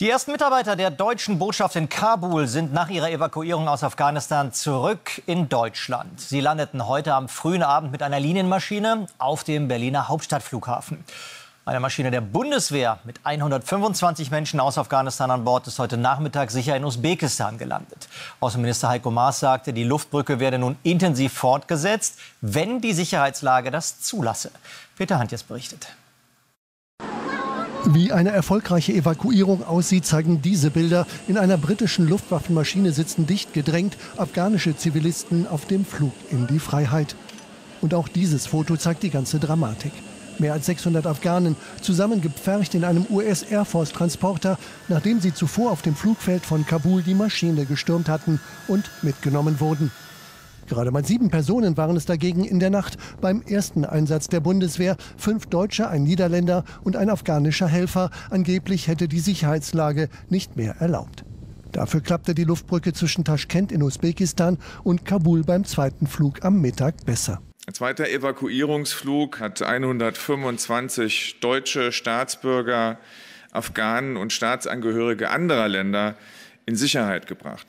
Die ersten Mitarbeiter der deutschen Botschaft in Kabul sind nach ihrer Evakuierung aus Afghanistan zurück in Deutschland. Sie landeten heute am frühen Abend mit einer Linienmaschine auf dem Berliner Hauptstadtflughafen. Eine Maschine der Bundeswehr mit 125 Menschen aus Afghanistan an Bord ist heute Nachmittag sicher in Usbekistan gelandet. Außenminister Heiko Maas sagte, die Luftbrücke werde nun intensiv fortgesetzt, wenn die Sicherheitslage das zulasse. Peter Handjes berichtet. Wie eine erfolgreiche Evakuierung aussieht, zeigen diese Bilder. In einer britischen Luftwaffenmaschine sitzen dicht gedrängt afghanische Zivilisten auf dem Flug in die Freiheit. Und auch dieses Foto zeigt die ganze Dramatik. Mehr als 600 Afghanen, zusammengepfercht in einem US-Air-Force-Transporter, nachdem sie zuvor auf dem Flugfeld von Kabul die Maschine gestürmt hatten und mitgenommen wurden. Gerade mal 7 Personen waren es dagegen in der Nacht beim ersten Einsatz der Bundeswehr. 5 Deutsche, ein Niederländer und ein afghanischer Helfer. Angeblich hätte die Sicherheitslage nicht mehr erlaubt. Dafür klappte die Luftbrücke zwischen Taschkent in Usbekistan und Kabul beim zweiten Flug am Mittag besser. Ein zweiter Evakuierungsflug hat 125 deutsche Staatsbürger, Afghanen und Staatsangehörige anderer Länder in Sicherheit gebracht.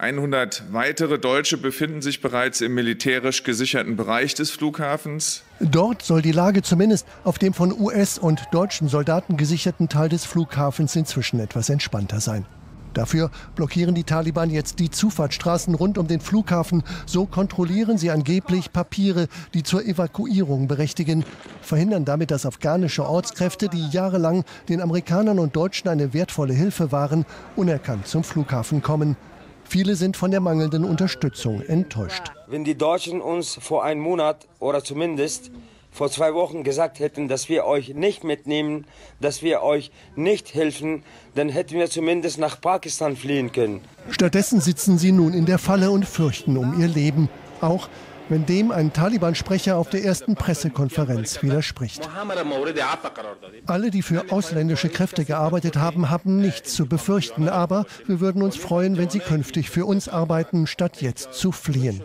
100 weitere Deutsche befinden sich bereits im militärisch gesicherten Bereich des Flughafens. Dort soll die Lage zumindest auf dem von US- und deutschen Soldaten gesicherten Teil des Flughafens inzwischen etwas entspannter sein. Dafür blockieren die Taliban jetzt die Zufahrtsstraßen rund um den Flughafen. So kontrollieren sie angeblich Papiere, die zur Evakuierung berechtigen, verhindern damit, dass afghanische Ortskräfte, die jahrelang den Amerikanern und Deutschen eine wertvolle Hilfe waren, unerkannt zum Flughafen kommen. Viele sind von der mangelnden Unterstützung enttäuscht. Wenn die Deutschen uns vor einem Monat oder zumindest vor 2 Wochen gesagt hätten, dass wir euch nicht mitnehmen, dass wir euch nicht helfen, dann hätten wir zumindest nach Pakistan fliehen können. Stattdessen sitzen sie nun in der Falle und fürchten um ihr Leben. Auch wenn dem ein Taliban-Sprecher auf der ersten Pressekonferenz widerspricht. Alle, die für ausländische Kräfte gearbeitet haben, haben nichts zu befürchten. Aber wir würden uns freuen, wenn sie künftig für uns arbeiten, statt jetzt zu fliehen.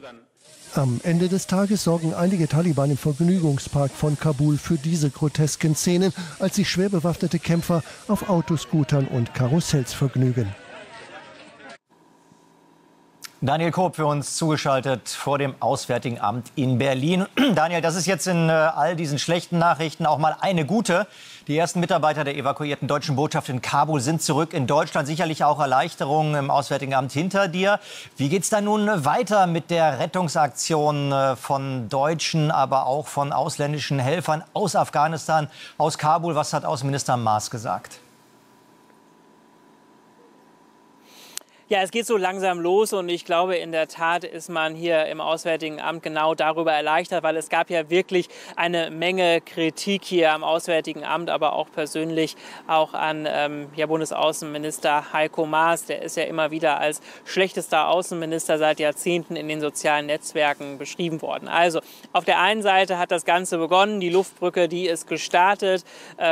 Am Ende des Tages sorgen einige Taliban im Vergnügungspark von Kabul für diese grotesken Szenen, als sich schwer bewaffnete Kämpfer auf Autoscootern und Karussells vergnügen. Daniel Koop für uns zugeschaltet vor dem Auswärtigen Amt in Berlin. Daniel, das ist jetzt in all diesen schlechten Nachrichten auch mal eine gute. Die ersten Mitarbeiter der evakuierten deutschen Botschaft in Kabul sind zurück in Deutschland. Sicherlich auch Erleichterungen im Auswärtigen Amt hinter dir. Wie geht's dann nun weiter mit der Rettungsaktion von Deutschen, aber auch von ausländischen Helfern aus Afghanistan, aus Kabul? Was hat Außenminister Maas gesagt? Ja, es geht so langsam los und ich glaube, in der Tat ist man hier im Auswärtigen Amt genau darüber erleichtert, weil es gab ja wirklich eine Menge Kritik hier am Auswärtigen Amt, aber auch persönlich auch an Bundesaußenminister Heiko Maas. Der ist ja immer wieder als schlechtester Außenminister seit Jahrzehnten in den sozialen Netzwerken beschrieben worden. Also auf der einen Seite hat das Ganze begonnen, die Luftbrücke, die ist gestartet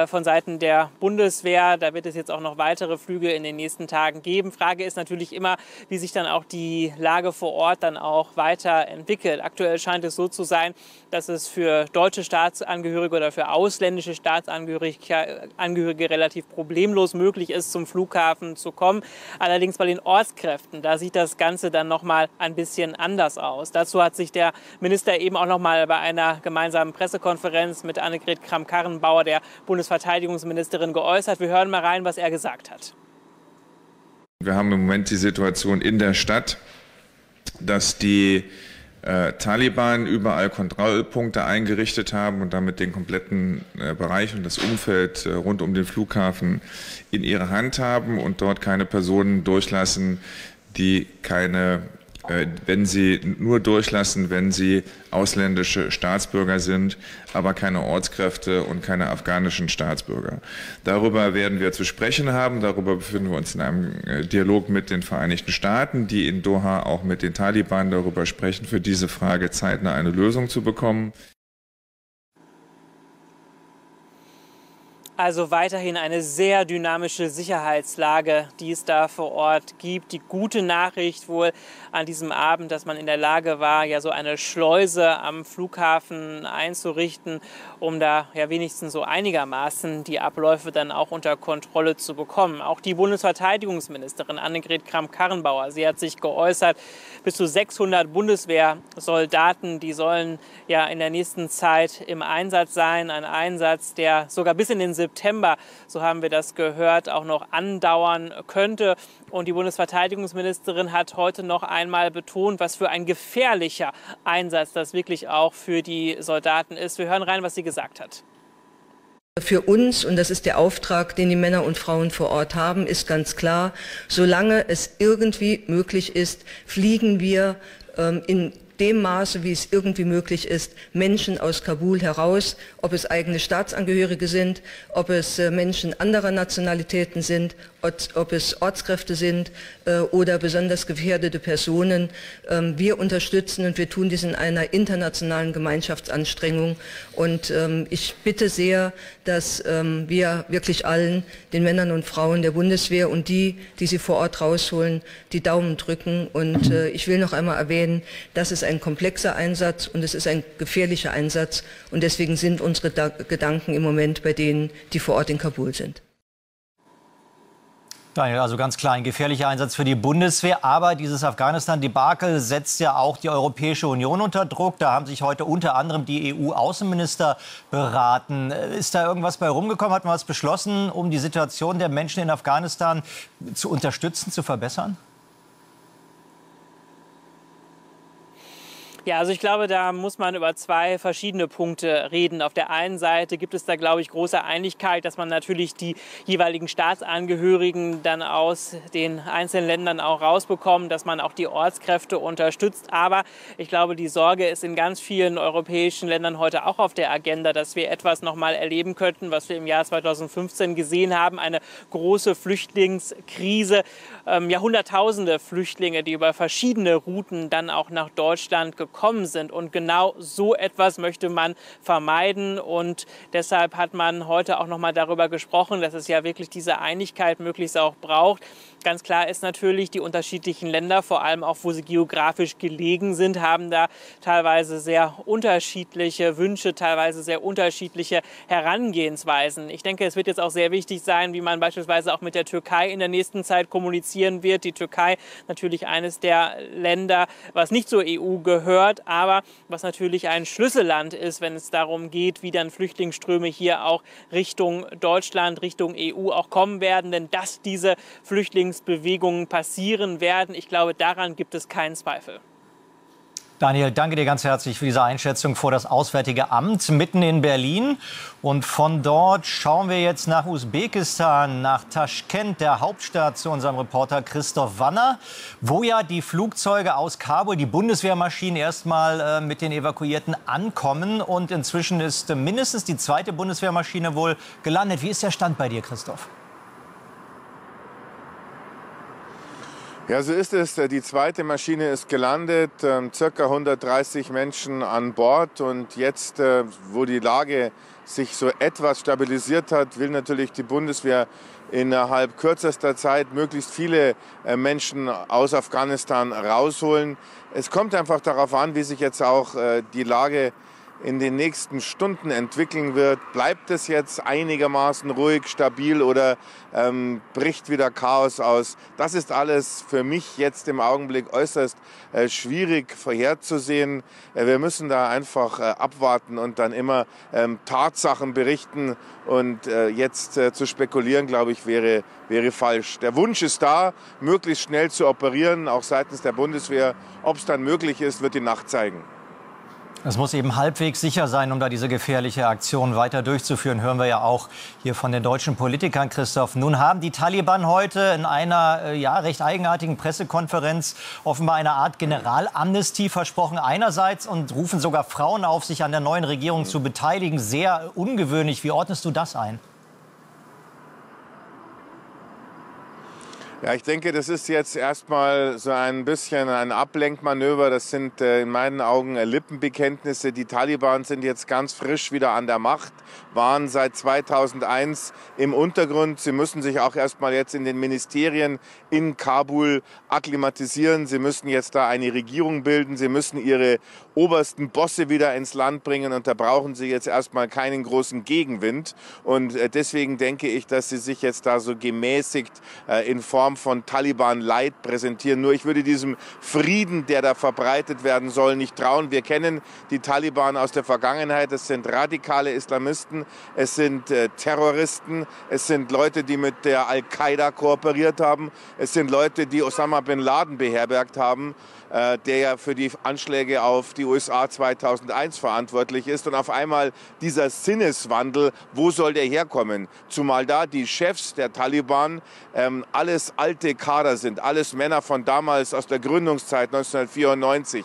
von Seiten der Bundeswehr. Da wird es jetzt auch noch weitere Flüge in den nächsten Tagen geben. Frage ist natürlich immer, wie sich dann auch die Lage vor Ort dann auch weiterentwickelt. Aktuell scheint es so zu sein, dass es für deutsche Staatsangehörige oder für ausländische Staatsangehörige relativ problemlos möglich ist, zum Flughafen zu kommen. Allerdings bei den Ortskräften, da sieht das Ganze dann nochmal ein bisschen anders aus. Dazu hat sich der Minister eben auch nochmal bei einer gemeinsamen Pressekonferenz mit Annegret Kramp-Karrenbauer, der Bundesverteidigungsministerin, geäußert. Wir hören mal rein, was er gesagt hat. Wir haben im Moment die Situation in der Stadt, dass die Taliban überall Kontrollpunkte eingerichtet haben und damit den kompletten Bereich und das Umfeld rund um den Flughafen in ihrer Hand haben und dort keine Personen durchlassen, die nur durchlassen, wenn sie ausländische Staatsbürger sind, aber keine Ortskräfte und keine afghanischen Staatsbürger. Darüber werden wir zu sprechen haben. Darüber befinden wir uns in einem Dialog mit den Vereinigten Staaten, die in Doha auch mit den Taliban darüber sprechen, für diese Frage zeitnah eine Lösung zu bekommen. Also weiterhin eine sehr dynamische Sicherheitslage, die es da vor Ort gibt. Die gute Nachricht wohl an diesem Abend, dass man in der Lage war, ja so eine Schleuse am Flughafen einzurichten, um da ja wenigstens so einigermaßen die Abläufe dann auch unter Kontrolle zu bekommen. Auch die Bundesverteidigungsministerin Annegret Kramp-Karrenbauer, sie hat sich geäußert, bis zu 600 Bundeswehrsoldaten, die sollen ja in der nächsten Zeit im Einsatz sein. Ein Einsatz, der sogar bis in den September, so haben wir das gehört, auch noch andauern könnte. Und die Bundesverteidigungsministerin hat heute noch einmal betont, was für ein gefährlicher Einsatz das wirklich auch für die Soldaten ist. Wir hören rein, was sie gesagt hat. Für uns, und das ist der Auftrag, den die Männer und Frauen vor Ort haben, ist ganz klar, solange es irgendwie möglich ist, fliegen wir in dem Maße, wie es irgendwie möglich ist, Menschen aus Kabul heraus, ob es eigene Staatsangehörige sind, ob es Menschen anderer Nationalitäten sind, ob es Ortskräfte sind oder besonders gefährdete Personen. Wir unterstützen und wir tun dies in einer internationalen Gemeinschaftsanstrengung. Und ich bitte sehr, dass wir wirklich allen, den Männern und Frauen der Bundeswehr und die, die sie vor Ort rausholen, die Daumen drücken. Und ich will noch einmal erwähnen, dass es ein komplexer Einsatz und es ist ein gefährlicher Einsatz und deswegen sind unsere Gedanken im Moment bei denen, die vor Ort in Kabul sind. Daniel, also ganz klar ein gefährlicher Einsatz für die Bundeswehr, aber dieses Afghanistan-Debakel setzt ja auch die Europäische Union unter Druck. Da haben sich heute unter anderem die EU-Außenminister beraten. Ist da irgendwas bei rumgekommen? Hat man was beschlossen, um die Situation der Menschen in Afghanistan zu unterstützen, zu verbessern? Ja, also ich glaube, da muss man über zwei verschiedene Punkte reden. Auf der einen Seite gibt es da, glaube ich, große Einigkeit, dass man natürlich die jeweiligen Staatsangehörigen dann aus den einzelnen Ländern auch rausbekommt, dass man auch die Ortskräfte unterstützt. Aber ich glaube, die Sorge ist in ganz vielen europäischen Ländern heute auch auf der Agenda, dass wir etwas nochmal erleben könnten, was wir im Jahr 2015 gesehen haben, eine große Flüchtlingskrise. Hunderttausende Flüchtlinge, die über verschiedene Routen dann auch nach Deutschland gekommen sind. Und genau so etwas möchte man vermeiden. Und deshalb hat man heute auch noch mal darüber gesprochen, dass es ja wirklich diese Einigkeit möglichst auch braucht. Ganz klar ist natürlich, die unterschiedlichen Länder, vor allem auch, wo sie geografisch gelegen sind, haben da teilweise sehr unterschiedliche Wünsche, teilweise sehr unterschiedliche Herangehensweisen. Ich denke, es wird jetzt auch sehr wichtig sein, wie man beispielsweise auch mit der Türkei in der nächsten Zeit kommunizieren wird. Die Türkei natürlich eines der Länder, was nicht zur EU gehört, aber was natürlich ein Schlüsselland ist, wenn es darum geht, wie dann Flüchtlingsströme hier auch Richtung Deutschland, Richtung EU auch kommen werden. Denn dass diese Flüchtlingsbewegungen passieren werden, ich glaube, daran gibt es keinen Zweifel. Daniel, danke dir ganz herzlich für diese Einschätzung vor das Auswärtige Amt mitten in Berlin. Und von dort schauen wir jetzt nach Usbekistan, nach Taschkent, der Hauptstadt, zu unserem Reporter Christoph Wanner, wo ja die Flugzeuge aus Kabul, die Bundeswehrmaschinen, erstmal mit den Evakuierten ankommen. Und inzwischen ist mindestens die zweite Bundeswehrmaschine wohl gelandet. Wie ist der Stand bei dir, Christoph? Ja, so ist es. Die zweite Maschine ist gelandet, ca. 130 Menschen an Bord. Und jetzt, wo die Lage sich so etwas stabilisiert hat, will natürlich die Bundeswehr innerhalb kürzester Zeit möglichst viele Menschen aus Afghanistan rausholen. Es kommt einfach darauf an, wie sich jetzt auch die Lage in den nächsten Stunden entwickeln wird. Bleibt es jetzt einigermaßen ruhig, stabil oder bricht wieder Chaos aus? Das ist alles für mich jetzt im Augenblick äußerst schwierig vorherzusehen. Wir müssen da einfach abwarten und dann immer Tatsachen berichten. Und jetzt zu spekulieren, glaube ich, wäre falsch. Der Wunsch ist da, möglichst schnell zu operieren, auch seitens der Bundeswehr. Ob es dann möglich ist, wird die Nacht zeigen. Es muss eben halbwegs sicher sein, um da diese gefährliche Aktion weiter durchzuführen, hören wir ja auch hier von den deutschen Politikern, Christoph. Nun haben die Taliban heute in einer recht eigenartigen Pressekonferenz offenbar eine Art Generalamnestie versprochen einerseits und rufen sogar Frauen auf, sich an der neuen Regierung zu beteiligen. Sehr ungewöhnlich. Wie ordnest du das ein? Ja, ich denke, das ist jetzt erstmal so ein bisschen ein Ablenkmanöver. Das sind in meinen Augen Lippenbekenntnisse. Die Taliban sind jetzt ganz frisch wieder an der Macht, waren seit 2001 im Untergrund. Sie müssen sich auch erstmal jetzt in den Ministerien in Kabul akklimatisieren. Sie müssen jetzt da eine Regierung bilden. Sie müssen ihre obersten Bosse wieder ins Land bringen. Und da brauchen sie jetzt erstmal keinen großen Gegenwind. Und deswegen denke ich, dass sie sich jetzt da so gemäßigt in Form von Taliban-Leid präsentieren. Nur ich würde diesem Frieden, der da verbreitet werden soll, nicht trauen. Wir kennen die Taliban aus der Vergangenheit. Es sind radikale Islamisten, es sind Terroristen, es sind Leute, die mit der Al-Qaida kooperiert haben, es sind Leute, die Osama bin Laden beherbergt haben, der ja für die Anschläge auf die USA 2001 verantwortlich ist. Und auf einmal dieser Sinneswandel, wo soll der herkommen? Zumal da die Chefs der Taliban alles alte Kader sind, alles Männer von damals aus der Gründungszeit 1994.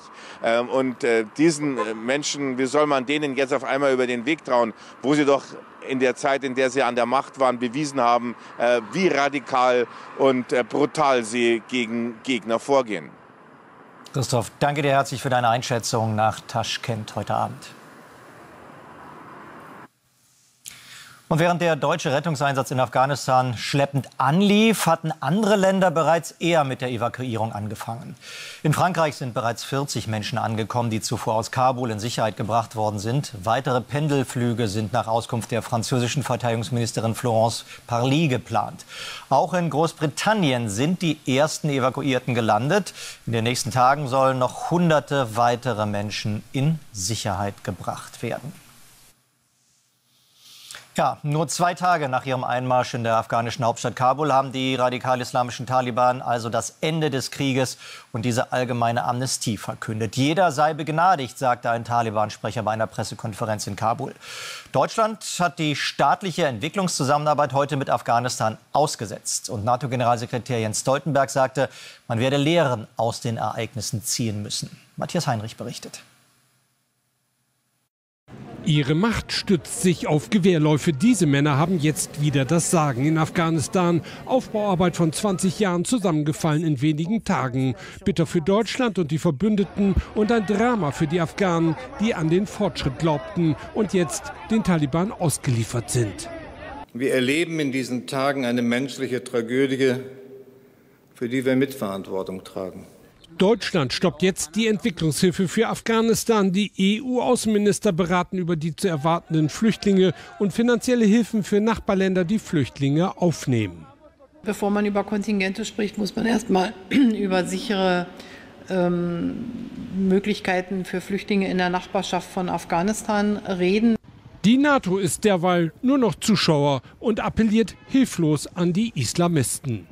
Und diesen Menschen, wie soll man denen jetzt auf einmal über den Weg trauen, wo sie doch in der Zeit, in der sie an der Macht waren, bewiesen haben, wie radikal und brutal sie gegen Gegner vorgehen. Christoph, danke dir herzlich für deine Einschätzung nach Taschkent heute Abend. Und während der deutsche Rettungseinsatz in Afghanistan schleppend anlief, hatten andere Länder bereits eher mit der Evakuierung angefangen. In Frankreich sind bereits 40 Menschen angekommen, die zuvor aus Kabul in Sicherheit gebracht worden sind. Weitere Pendelflüge sind nach Auskunft der französischen Verteidigungsministerin Florence Parly geplant. Auch in Großbritannien sind die ersten Evakuierten gelandet. In den nächsten Tagen sollen noch Hunderte weitere Menschen in Sicherheit gebracht werden. Ja, nur 2 Tage nach ihrem Einmarsch in der afghanischen Hauptstadt Kabul haben die radikal-islamischen Taliban also das Ende des Krieges und diese allgemeine Amnestie verkündet. Jeder sei begnadigt, sagte ein Taliban-Sprecher bei einer Pressekonferenz in Kabul. Deutschland hat die staatliche Entwicklungszusammenarbeit heute mit Afghanistan ausgesetzt. Und NATO-Generalsekretär Jens Stoltenberg sagte, man werde Lehren aus den Ereignissen ziehen müssen. Matthias Heinrich berichtet. Ihre Macht stützt sich auf Gewehrläufe. Diese Männer haben jetzt wieder das Sagen in Afghanistan. Aufbauarbeit von 20 Jahren zusammengefallen in wenigen Tagen. Bitter für Deutschland und die Verbündeten und ein Drama für die Afghanen, die an den Fortschritt glaubten und jetzt den Taliban ausgeliefert sind. Wir erleben in diesen Tagen eine menschliche Tragödie, für die wir Mitverantwortung tragen. Deutschland stoppt jetzt die Entwicklungshilfe für Afghanistan. Die EU-Außenminister beraten über die zu erwartenden Flüchtlinge und finanzielle Hilfen für Nachbarländer, die Flüchtlinge aufnehmen. Bevor man über Kontingente spricht, muss man erstmal über sichere Möglichkeiten für Flüchtlinge in der Nachbarschaft von Afghanistan reden. Die NATO ist derweil nur noch Zuschauer und appelliert hilflos an die Islamisten.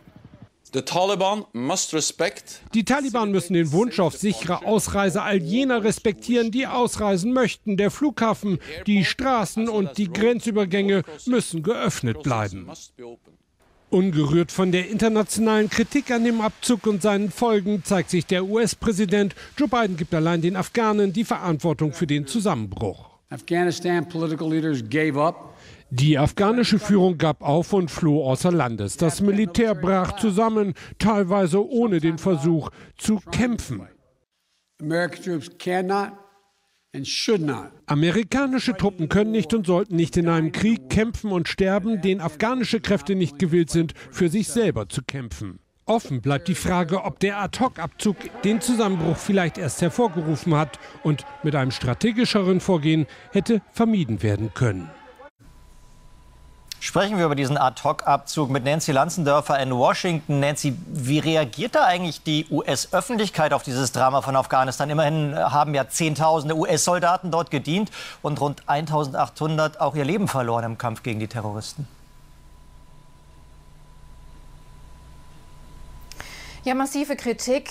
Die Taliban müssen den Wunsch auf sichere Ausreise all jener respektieren, die ausreisen möchten. Der Flughafen, die Straßen und die Grenzübergänge müssen geöffnet bleiben. Ungerührt von der internationalen Kritik an dem Abzug und seinen Folgen zeigt sich der US-Präsident. Joe Biden gibt allein den Afghanen die Verantwortung für den Zusammenbruch. Die afghanische Führung gab auf und floh außer Landes. Das Militär brach zusammen, teilweise ohne den Versuch zu kämpfen. Amerikanische Truppen können nicht und sollten nicht in einem Krieg kämpfen und sterben, den afghanische Kräfte nicht gewillt sind, für sich selber zu kämpfen. Offen bleibt die Frage, ob der Ad-hoc-Abzug den Zusammenbruch vielleicht erst hervorgerufen hat und mit einem strategischeren Vorgehen hätte vermieden werden können. Sprechen wir über diesen Ad-Hoc-Abzug mit Nancy Lanzendörfer in Washington. Nancy, wie reagiert da eigentlich die US-Öffentlichkeit auf dieses Drama von Afghanistan? Immerhin haben ja Zehntausende US-Soldaten dort gedient und rund 1800 auch ihr Leben verloren im Kampf gegen die Terroristen. Ja, massive Kritik.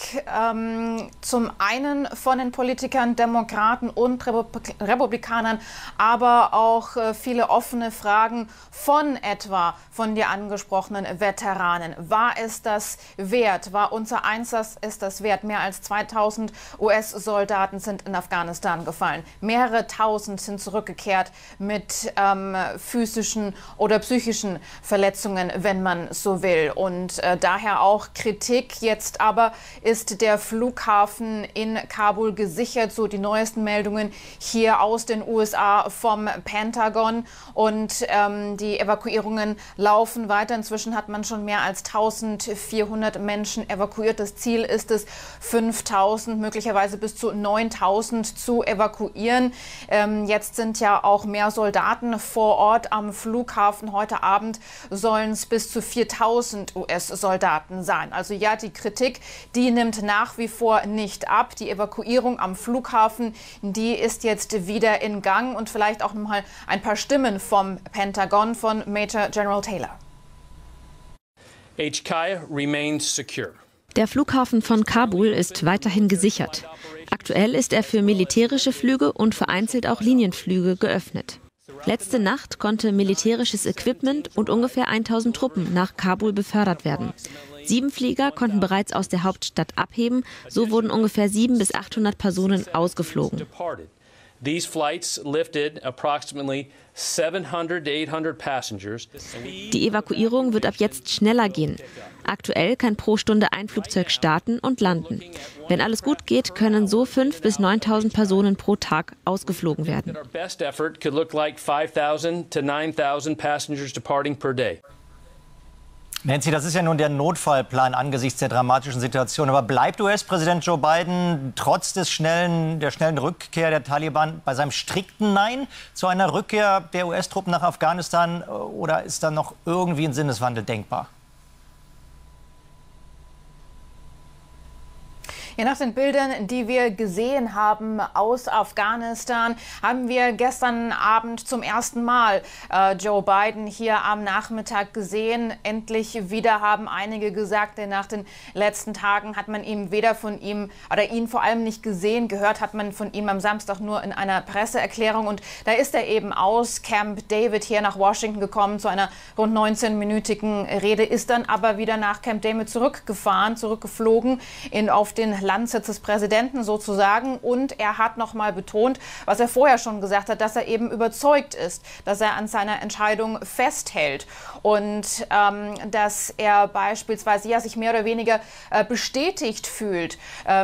Zum einen von den Politikern, Demokraten und Republikanern, aber auch viele offene Fragen von etwa von dir angesprochenen Veteranen. War es das wert? War unser Einsatz es das wert? Mehr als 2000 US-Soldaten sind in Afghanistan gefallen. Mehrere Tausend sind zurückgekehrt mit physischen oder psychischen Verletzungen, wenn man so will. Und daher auch Kritik. Jetzt aber ist der Flughafen in Kabul gesichert, so die neuesten Meldungen hier aus den USA vom Pentagon. Und die Evakuierungen laufen weiter. Inzwischen hat man schon mehr als 1400 Menschen evakuiert. Das Ziel ist es, 5000, möglicherweise bis zu 9000 zu evakuieren. Jetzt sind ja auch mehr Soldaten vor Ort am Flughafen. Heute Abend sollen es bis zu 4000 US-Soldaten sein. Also ja, die Kritik, die nimmt nach wie vor nicht ab. Die Evakuierung am Flughafen, die ist jetzt wieder in Gang, und vielleicht auch nochmal ein paar Stimmen vom Pentagon von Major General Taylor. HK remains secure. Der Flughafen von Kabul ist weiterhin gesichert. Aktuell ist er für militärische Flüge und vereinzelt auch Linienflüge geöffnet. Letzte Nacht konnte militärisches Equipment und ungefähr 1000 Truppen nach Kabul befördert werden. 7 Flieger konnten bereits aus der Hauptstadt abheben. So wurden ungefähr 700 bis 800 Personen ausgeflogen. Die Evakuierung wird ab jetzt schneller gehen. Aktuell kann pro Stunde ein Flugzeug starten und landen. Wenn alles gut geht, können so 5.000 bis 9.000 Personen pro Tag ausgeflogen werden. Nancy, das ist ja nun der Notfallplan angesichts der dramatischen Situation. Aber bleibt US-Präsident Joe Biden trotz des der schnellen Rückkehr der Taliban bei seinem strikten Nein zu einer Rückkehr der US-Truppen nach Afghanistan? Oder ist da noch irgendwie ein Sinneswandel denkbar? Ja, nach den Bildern, die wir gesehen haben aus Afghanistan, haben wir gestern Abend zum ersten Mal Joe Biden hier am Nachmittag gesehen. Endlich wieder, haben einige gesagt, denn nach den letzten Tagen hat man ihn weder von ihm oder ihn vor allem nicht gesehen. Gehört hat man von ihm am Samstag nur in einer Presseerklärung. Und da ist er eben aus Camp David hier nach Washington gekommen zu einer rund 19-minütigen Rede, ist dann aber wieder nach Camp David zurückgeflogen auf den Landsitz des Präsidenten sozusagen, und er hat nochmal betont, was er vorher schon gesagt hat, dass er eben überzeugt ist, dass er an seiner Entscheidung festhält und dass er beispielsweise ja sich mehr oder weniger bestätigt fühlt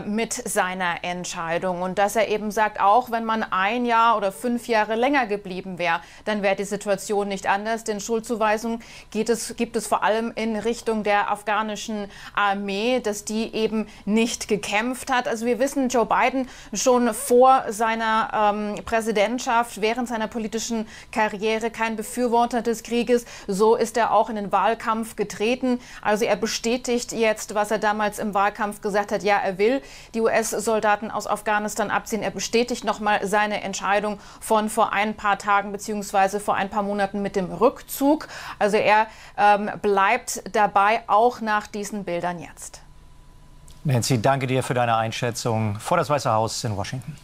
mit seiner Entscheidung, und dass er eben sagt, auch wenn man 1 Jahr oder 5 Jahre länger geblieben wäre, dann wäre die Situation nicht anders, denn Schuldzuweisungen gibt es vor allem in Richtung der afghanischen Armee, dass die eben nicht gekämpft hat. Also wir wissen, Joe Biden schon vor seiner Präsidentschaft, während seiner politischen Karriere kein Befürworter des Krieges. So ist er auch in den Wahlkampf getreten. Also er bestätigt jetzt, was er damals im Wahlkampf gesagt hat. Ja, er will die US-Soldaten aus Afghanistan abziehen. Er bestätigt nochmal seine Entscheidung von vor ein paar Tagen bzw. vor ein paar Monaten mit dem Rückzug. Also er bleibt dabei, auch nach diesen Bildern jetzt. Nancy, danke dir für deine Einschätzung vor das Weiße Haus in Washington.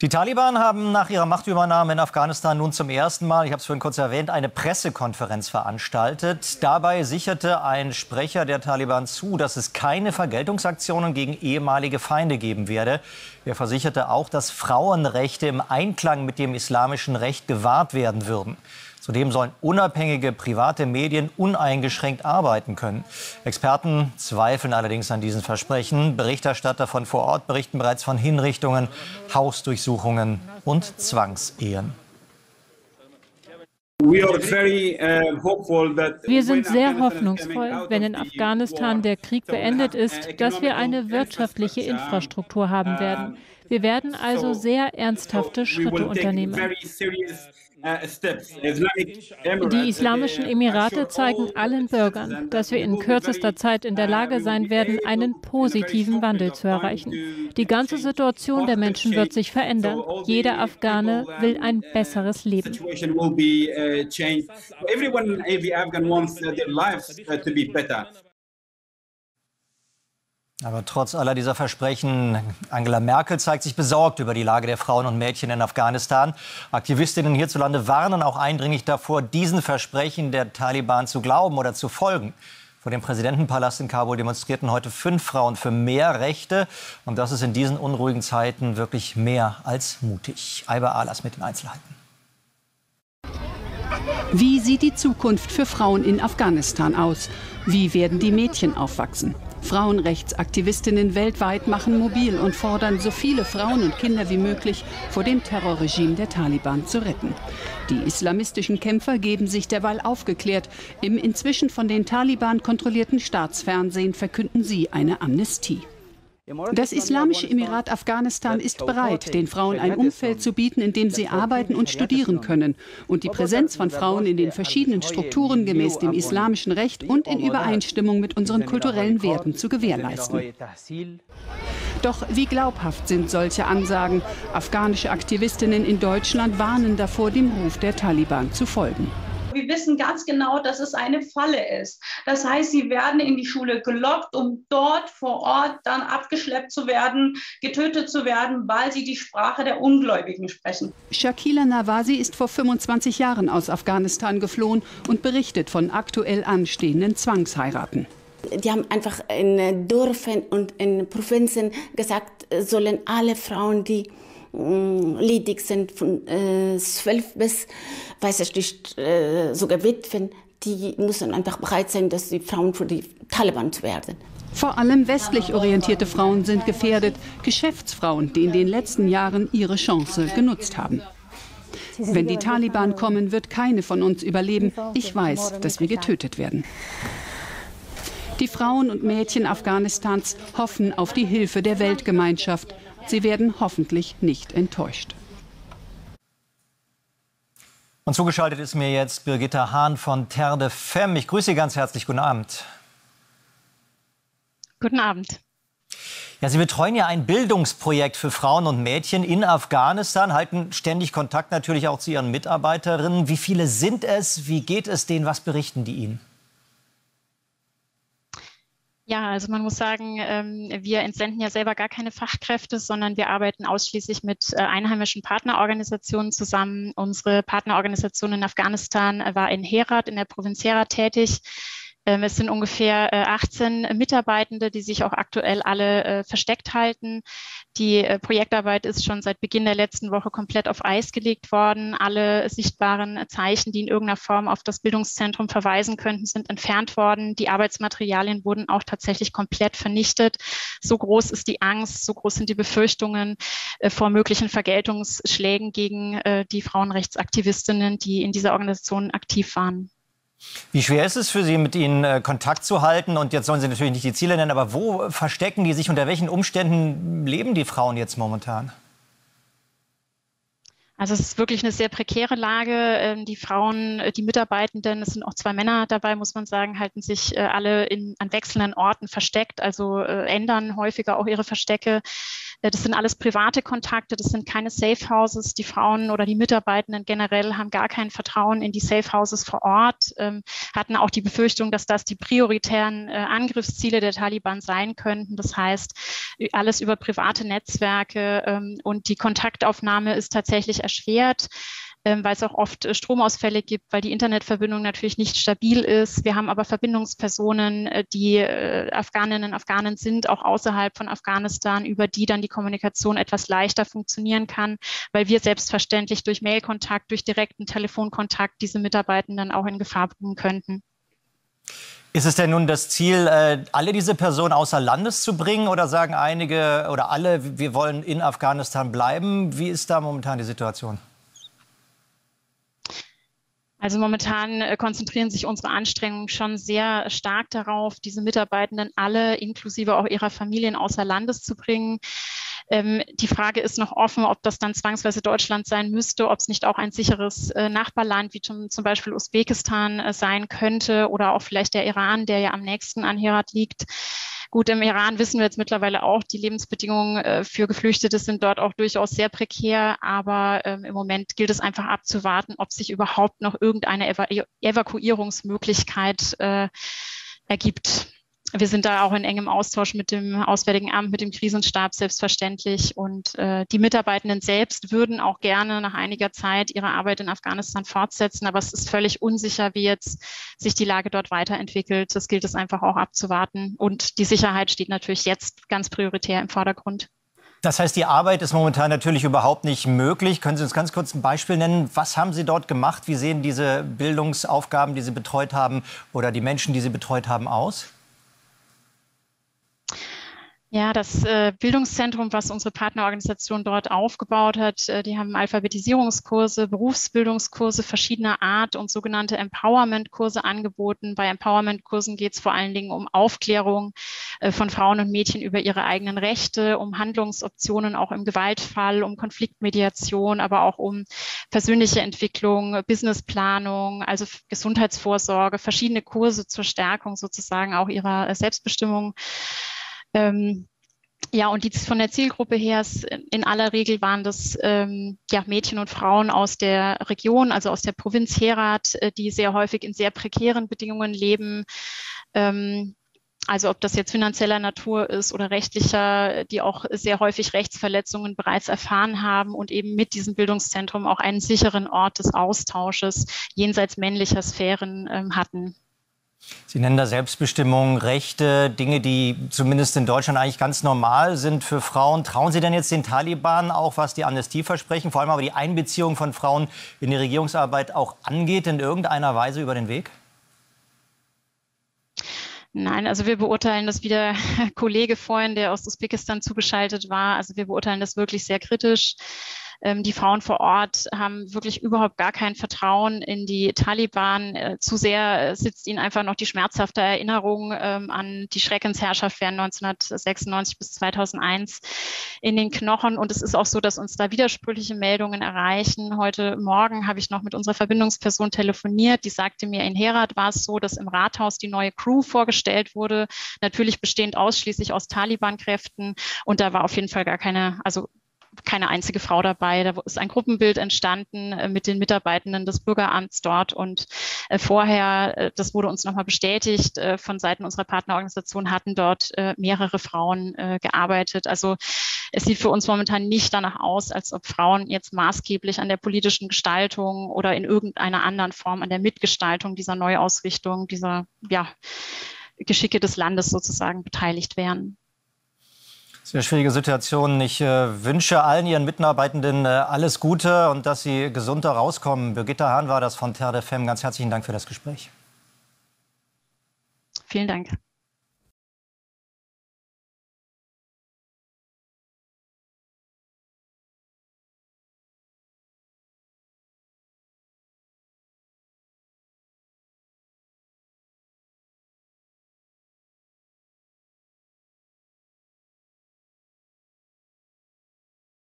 Die Taliban haben nach ihrer Machtübernahme in Afghanistan nun zum ersten Mal, ich habe es vorhin kurz erwähnt, eine Pressekonferenz veranstaltet. Dabei sicherte ein Sprecher der Taliban zu, dass es keine Vergeltungsaktionen gegen ehemalige Feinde geben werde. Er versicherte auch, dass Frauenrechte im Einklang mit dem islamischen Recht gewahrt werden würden. Zudem sollen unabhängige private Medien uneingeschränkt arbeiten können. Experten zweifeln allerdings an diesen Versprechen. Berichterstatter von vor Ort berichten bereits von Hinrichtungen, Hausdurchsuchungen und Zwangsehen. Wir sind sehr hoffnungsvoll, wenn in Afghanistan der Krieg beendet ist, dass wir eine wirtschaftliche Infrastruktur haben werden. Wir werden also sehr ernsthafte Schritte unternehmen. Die Islamischen Emirate zeigen allen Bürgern, dass wir in kürzester Zeit in der Lage sein werden, einen positiven Wandel zu erreichen. Die ganze Situation der Menschen wird sich verändern. Jeder Afghane will ein besseres Leben. Aber trotz aller dieser Versprechen, Angela Merkel zeigt sich besorgt über die Lage der Frauen und Mädchen in Afghanistan. Aktivistinnen hierzulande warnen auch eindringlich davor, diesen Versprechen der Taliban zu glauben oder zu folgen. Vor dem Präsidentenpalast in Kabul demonstrierten heute 5 Frauen für mehr Rechte. Und das ist in diesen unruhigen Zeiten wirklich mehr als mutig. Eiba Alas mit den Einzelheiten. Wie sieht die Zukunft für Frauen in Afghanistan aus? Wie werden die Mädchen aufwachsen? Frauenrechtsaktivistinnen weltweit machen mobil und fordern, so viele Frauen und Kinder wie möglich vor dem Terrorregime der Taliban zu retten. Die islamistischen Kämpfer geben sich derweil aufgeklärt. Im inzwischen von den Taliban kontrollierten Staatsfernsehen verkünden sie eine Amnestie. Das Islamische Emirat Afghanistan ist bereit, den Frauen ein Umfeld zu bieten, in dem sie arbeiten und studieren können. Und die Präsenz von Frauen in den verschiedenen Strukturen gemäß dem islamischen Recht und in Übereinstimmung mit unseren kulturellen Werten zu gewährleisten. Doch wie glaubhaft sind solche Ansagen? Afghanische Aktivistinnen in Deutschland warnen davor, dem Ruf der Taliban zu folgen. Wir wissen ganz genau, dass es eine Falle ist. Das heißt, sie werden in die Schule gelockt, um dort vor Ort dann abgeschleppt zu werden, getötet zu werden, weil sie die Sprache der Ungläubigen sprechen. Shakila Nawazi ist vor 25 Jahren aus Afghanistan geflohen und berichtet von aktuell anstehenden Zwangsheiraten. Die haben einfach in Dörfern und in Provinzen gesagt, sollen alle Frauen, die ledig sind, von 12 bis, weiß ich nicht, sogar Witwen, die müssen einfach bereit sein, dass die Frauen für die Taliban zu werden. Vor allem westlich orientierte Frauen sind gefährdet, Geschäftsfrauen, die in den letzten Jahren ihre Chance genutzt haben. Wenn die Taliban kommen, wird keine von uns überleben. Ich weiß, dass wir getötet werden. Die Frauen und Mädchen Afghanistans hoffen auf die Hilfe der Weltgemeinschaft. Sie werden hoffentlich nicht enttäuscht. Und zugeschaltet ist mir jetzt Birgitta Hahn von Terre de Femme. Ich grüße Sie ganz herzlich. Guten Abend. Guten Abend. Ja, Sie betreuen ja ein Bildungsprojekt für Frauen und Mädchen in Afghanistan, halten ständig Kontakt natürlich auch zu Ihren Mitarbeiterinnen. Wie viele sind es? Wie geht es denen? Was berichten die Ihnen? Ja, also man muss sagen, wir entsenden ja selber gar keine Fachkräfte, sondern wir arbeiten ausschließlich mit einheimischen Partnerorganisationen zusammen. Unsere Partnerorganisation in Afghanistan war in Herat, in der Provinz Herat tätig. Es sind ungefähr 18 Mitarbeitende, die sich auch aktuell alle versteckt halten. Die Projektarbeit ist schon seit Beginn der letzten Woche komplett auf Eis gelegt worden. Alle sichtbaren Zeichen, die in irgendeiner Form auf das Bildungszentrum verweisen könnten, sind entfernt worden. Die Arbeitsmaterialien wurden auch tatsächlich komplett vernichtet. So groß ist die Angst, so groß sind die Befürchtungen vor möglichen Vergeltungsschlägen gegen die Frauenrechtsaktivistinnen, die in dieser Organisation aktiv waren. Wie schwer ist es für Sie, mit ihnen Kontakt zu halten? Und jetzt sollen Sie natürlich nicht die Ziele nennen, aber wo verstecken die sich? Unter welchen Umständen leben die Frauen jetzt momentan? Also es ist wirklich eine sehr prekäre Lage. Die Frauen, die Mitarbeitenden, es sind auch 2 Männer dabei, muss man sagen, halten sich alle an wechselnden Orten versteckt, also ändern häufiger auch ihre Verstecke. Das sind alles private Kontakte, das sind keine Safe Houses. Die Frauen oder die Mitarbeitenden generell haben gar kein Vertrauen in die Safe Houses vor Ort, hatten auch die Befürchtung, dass das die prioritären Angriffsziele der Taliban sein könnten. Das heißt, alles über private Netzwerke und die Kontaktaufnahme ist tatsächlich erschwert, weil es auch oft Stromausfälle gibt, weil die Internetverbindung natürlich nicht stabil ist. Wir haben aber Verbindungspersonen, die Afghaninnen und Afghanen sind, auch außerhalb von Afghanistan, über die dann die Kommunikation etwas leichter funktionieren kann, weil wir selbstverständlich durch Mailkontakt, durch direkten Telefonkontakt diese Mitarbeitenden auch in Gefahr bringen könnten. Ist es denn nun das Ziel, alle diese Personen außer Landes zu bringen, oder sagen einige oder alle, wir wollen in Afghanistan bleiben? Wie ist da momentan die Situation? Also momentan konzentrieren sich unsere Anstrengungen schon sehr stark darauf, diese Mitarbeitenden alle inklusive auch ihrer Familien außer Landes zu bringen. Die Frage ist noch offen, ob das dann zwangsweise Deutschland sein müsste, ob es nicht auch ein sicheres Nachbarland wie zum Beispiel Usbekistan sein könnte oder auch vielleicht der Iran, der ja am nächsten an Herat liegt. Gut, im Iran wissen wir jetzt mittlerweile auch, die Lebensbedingungen für Geflüchtete sind dort auch durchaus sehr prekär. Aber im Moment gilt es einfach abzuwarten, ob sich überhaupt noch irgendeine Evakuierungsmöglichkeit ergibt. Wir sind da auch in engem Austausch mit dem Auswärtigen Amt, mit dem Krisenstab selbstverständlich. Und die Mitarbeitenden selbst würden auch gerne nach einiger Zeit ihre Arbeit in Afghanistan fortsetzen. Aber es ist völlig unsicher, wie jetzt sich die Lage dort weiterentwickelt. Das gilt es einfach auch abzuwarten. Und die Sicherheit steht natürlich jetzt ganz prioritär im Vordergrund. Das heißt, die Arbeit ist momentan natürlich überhaupt nicht möglich. Können Sie uns ganz kurz ein Beispiel nennen? Was haben Sie dort gemacht? Wie sehen diese Bildungsaufgaben, die Sie betreut haben, oder die Menschen, die Sie betreut haben, aus? Ja, das Bildungszentrum, was unsere Partnerorganisation dort aufgebaut hat, die haben Alphabetisierungskurse, Berufsbildungskurse verschiedener Art und sogenannte Empowerment-Kurse angeboten. Bei Empowerment-Kursen geht es vor allen Dingen um Aufklärung von Frauen und Mädchen über ihre eigenen Rechte, um Handlungsoptionen auch im Gewaltfall, um Konfliktmediation, aber auch um persönliche Entwicklung, Businessplanung, also Gesundheitsvorsorge, verschiedene Kurse zur Stärkung sozusagen auch ihrer Selbstbestimmung. Ja, und die von der Zielgruppe her, in aller Regel waren das Mädchen und Frauen aus der Region, also aus der Provinz Herat, die sehr häufig in sehr prekären Bedingungen leben. Also ob das jetzt finanzieller Natur ist oder rechtlicher, die auch sehr häufig Rechtsverletzungen bereits erfahren haben und eben mit diesem Bildungszentrum auch einen sicheren Ort des Austausches jenseits männlicher Sphären hatten. Sie nennen da Selbstbestimmung, Rechte, Dinge, die zumindest in Deutschland eigentlich ganz normal sind für Frauen. Trauen Sie denn jetzt den Taliban auch, was die Amnestieversprechen, vor allem aber die Einbeziehung von Frauen in die Regierungsarbeit auch angeht, in irgendeiner Weise über den Weg? Nein, also wir beurteilen das, wie der Kollege vorhin, der aus Usbekistan zugeschaltet war, also wir beurteilen das wirklich sehr kritisch. Die Frauen vor Ort haben wirklich überhaupt gar kein Vertrauen in die Taliban. Zu sehr sitzt ihnen einfach noch die schmerzhafte Erinnerung an die Schreckensherrschaft während 1996 bis 2001 in den Knochen. Und es ist auch so, dass uns da widersprüchliche Meldungen erreichen. Heute Morgen habe ich noch mit unserer Verbindungsperson telefoniert. Die sagte mir, in Herat war es so, dass im Rathaus die neue Crew vorgestellt wurde, natürlich bestehend ausschließlich aus Taliban-Kräften. Und da war auf jeden Fall gar keine einzige Frau dabei. Da ist ein Gruppenbild entstanden mit den Mitarbeitenden des Bürgeramts dort. Und vorher, das wurde uns nochmal bestätigt, von Seiten unserer Partnerorganisation hatten dort mehrere Frauen gearbeitet. Also es sieht für uns momentan nicht danach aus, als ob Frauen jetzt maßgeblich an der politischen Gestaltung oder in irgendeiner anderen Form an der Mitgestaltung dieser Neuausrichtung, dieser Geschicke des Landes sozusagen beteiligt wären. Sehr schwierige Situation. Ich wünsche allen Ihren Mitarbeitenden alles Gute und dass Sie gesund da rauskommen. Birgitta Hahn war das von Terre de Femme. Ganz herzlichen Dank für das Gespräch. Vielen Dank.